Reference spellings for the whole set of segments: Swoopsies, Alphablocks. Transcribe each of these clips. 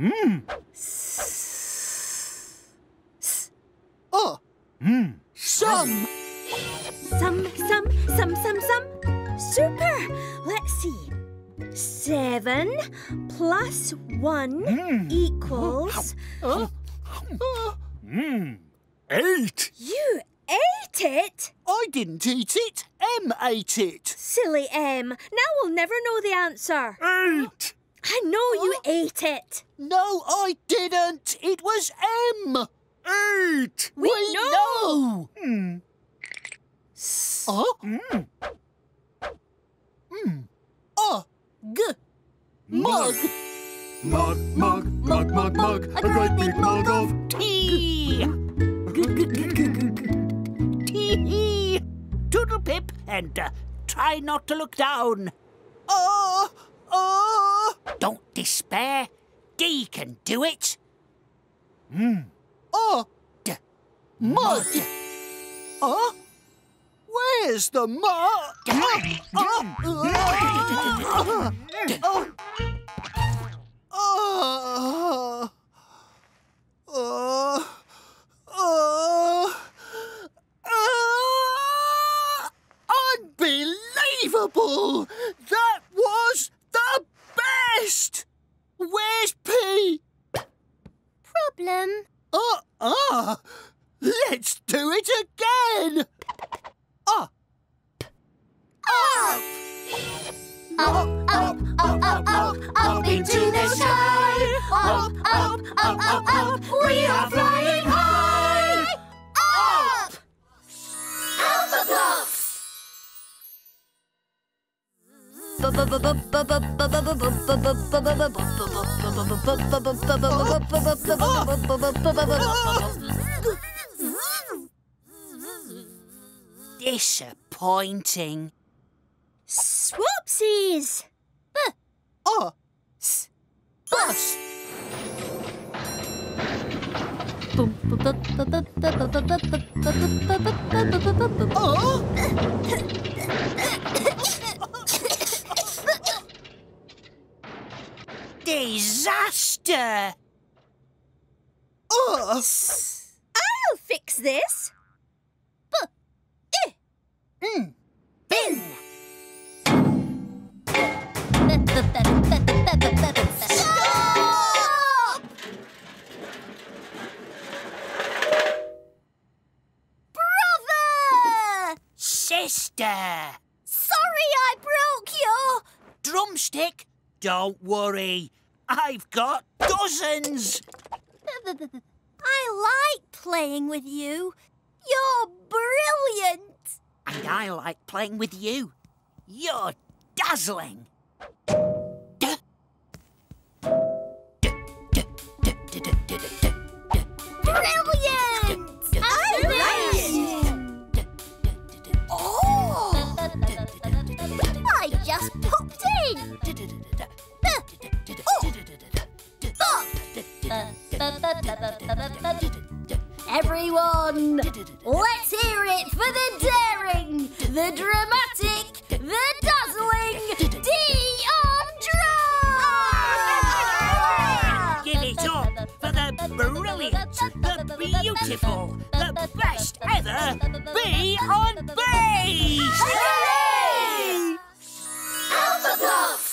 Oh. Some. Super. Let's see. 7 plus 1 equals... 8. You ate it? I didn't eat it. M ate it. Silly M. Now we'll never know the answer. 8. I know you ate it. No, I didn't. It was M. 8. We know. Mug. Mug. A great big mug of tea. Tea. Toodle pip and try not to look down. Don't despair. D can do it. Mud. Where's the mud? Unbelievable! That was the best! Where's P? Problem. Let's do it again! Up into the sky! Up, we are flying high! Up! Alphablocks! Disappointing. Swoopsies! Bus! Disaster! I'll fix this. Bin. Stop! Brother! Sister! Sorry I broke your... drumstick? Don't worry. I've got dozens. I like playing with you. You're brilliant. And I like playing with you. You're dazzling. Brilliant! I just popped in. Everyone, let's hear it for the daring, the dramatic, the dazzling D on drum! Give it up for the brilliant, the beautiful, the best ever B on bass! Hooray! Alphablocks!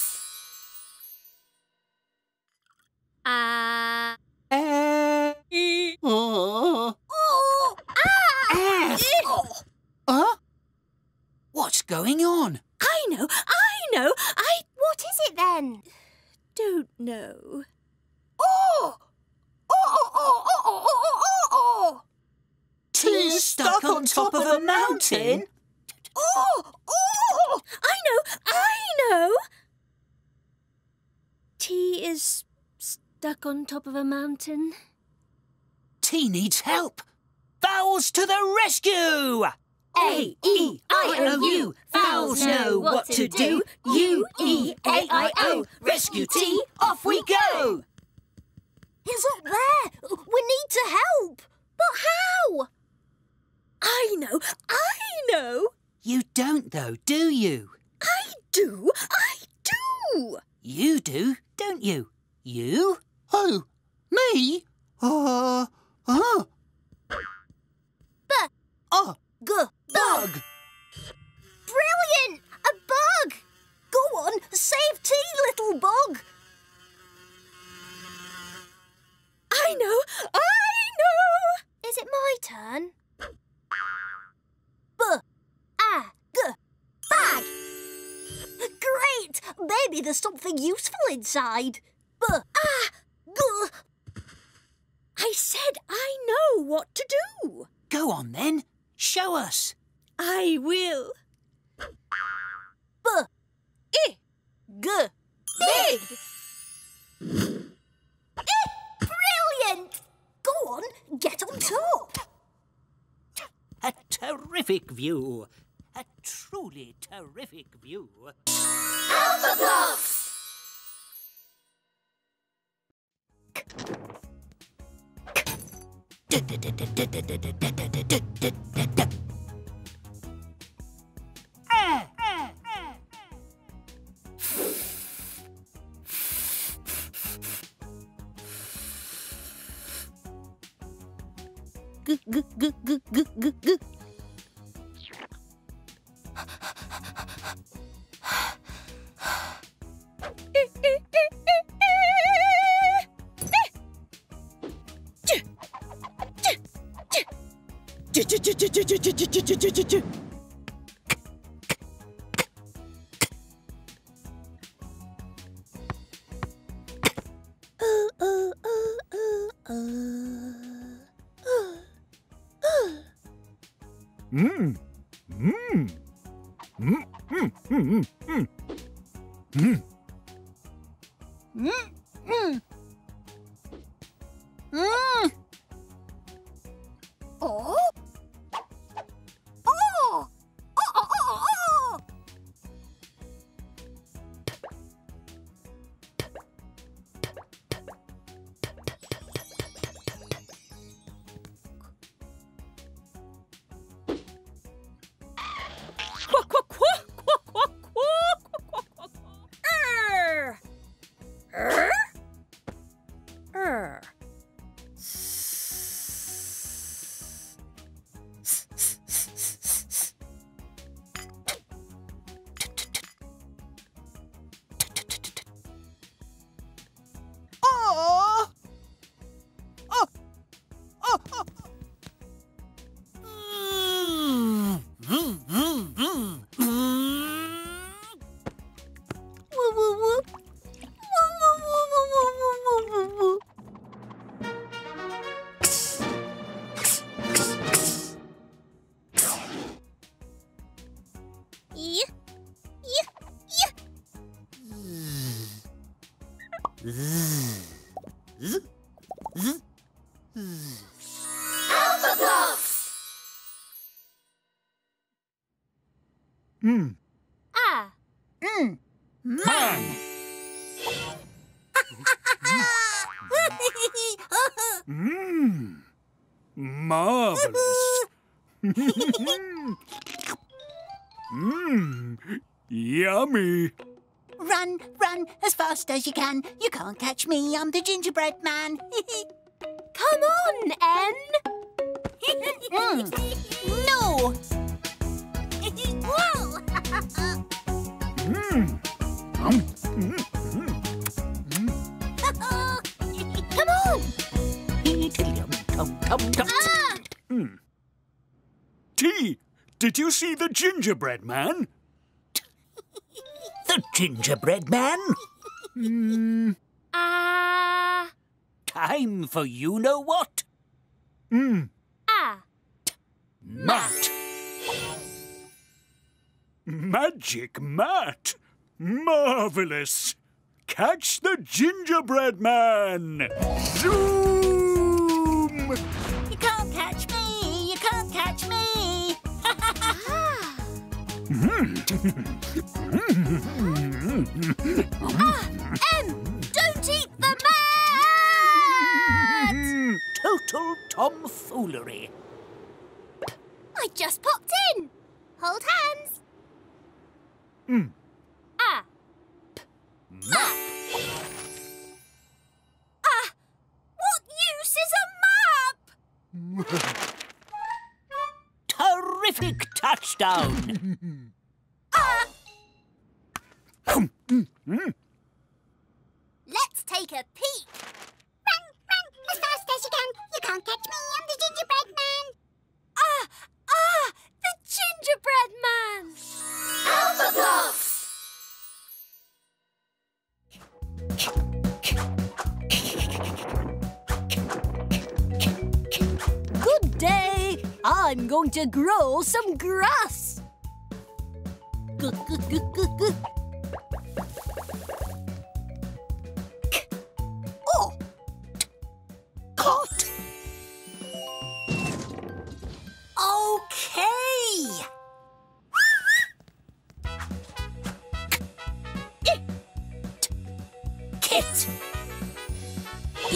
What's going on? I know. What is it then? Don't know. Tea stuck on top of a mountain? I know. Tea is stuck on top of a mountain. Tea needs help. Vowels to the rescue! A-E-I-O-U. Vowels know what to do. U-E-A-I-O. Rescue T, off we go! He's up there. We need to help. But how? I know. You don't, though, do you? I do. You do, don't you? You? Oh, me? Bug! Brilliant! A bug! Go on, save tea, little bug! I know! I know! Is it my turn? Bag! Great! Maybe there's something useful inside. I said I know what to do. Go on then. Show us. I will. Big! Brilliant! Go on, get on top. A terrific view. A truly terrific view. Alphablocks! Yummy. Run, run, as fast as you can. You can't catch me, I'm the gingerbread man. Come on, En. No! Whoa! Come on! Tea, did you see the gingerbread man? The gingerbread man? Time for you-know-what. Mat. Magic mat. Marvellous. Catch the gingerbread man. Zoom! You can't catch me. You can't catch me. Don't eat the mat! Total tomfoolery. I just popped in. Hold hands. Map. touchdown. Let's take a peek. Run, run, as fast as you can. You can't catch me, I'm the gingerbread man. Ah, the gingerbread man. Alphablocks. Good day. I'm going to grow some grass. Good. Are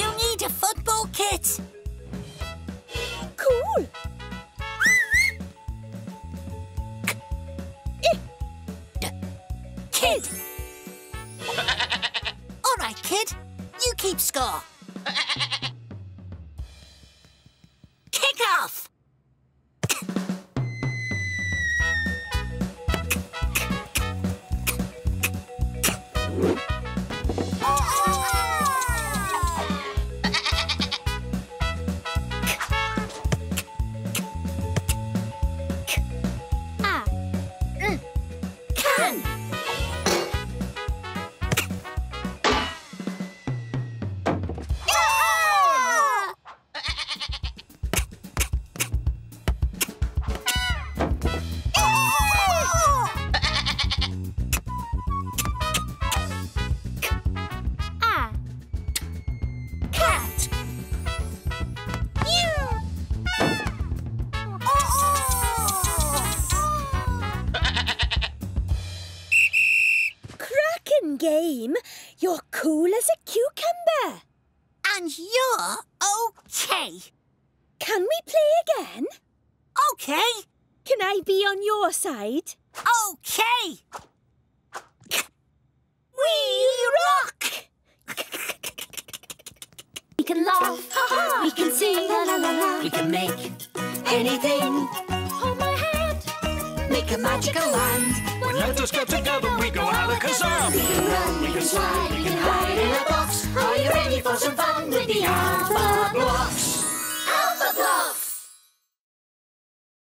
you ready for some fun with the Alphablocks? Alphablocks!